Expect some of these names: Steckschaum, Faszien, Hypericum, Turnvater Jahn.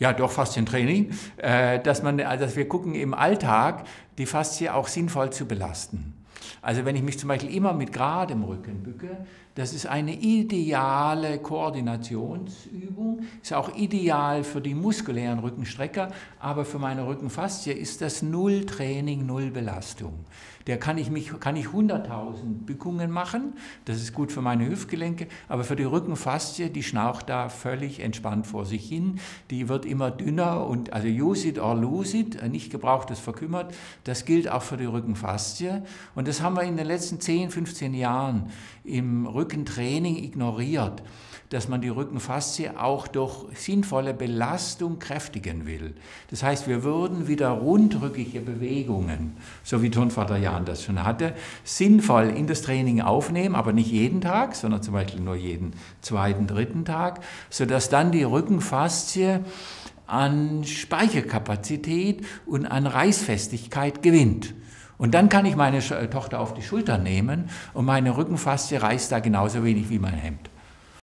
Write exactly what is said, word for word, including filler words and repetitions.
Ja, doch Faszientraining, dass man, also dass wir gucken im Alltag die Faszie auch sinnvoll zu belasten. Also wenn ich mich zum Beispiel immer mit geradem Rücken bücke, das ist eine ideale Koordinationsübung, ist auch ideal für die muskulären Rückenstrecker, aber für meine Rückenfaszie ist das Null Training, Null Belastung. Da kann ich mich, kann ich hunderttausend Bückungen machen, das ist gut für meine Hüftgelenke, aber für die Rückenfaszie, die schnaucht da völlig entspannt vor sich hin, die wird immer dünner und also use it or lose it, nicht gebrauchtes verkümmert, das gilt auch für die Rückenfaszie und das haben wir in den letzten zehn, fünfzehn Jahren im Rücken Rückentraining ignoriert, dass man die Rückenfaszie auch durch sinnvolle Belastung kräftigen will. Das heißt, wir würden wieder rundrückige Bewegungen, so wie Turnvater Jahn das schon hatte, sinnvoll in das Training aufnehmen, aber nicht jeden Tag, sondern zum Beispiel nur jeden zweiten, dritten Tag, sodass dann die Rückenfaszie an Speicherkapazität und an Reißfestigkeit gewinnt. Und dann kann ich meine Tochter auf die Schulter nehmen und meine Rückenfaszie reißt da genauso wenig wie mein Hemd.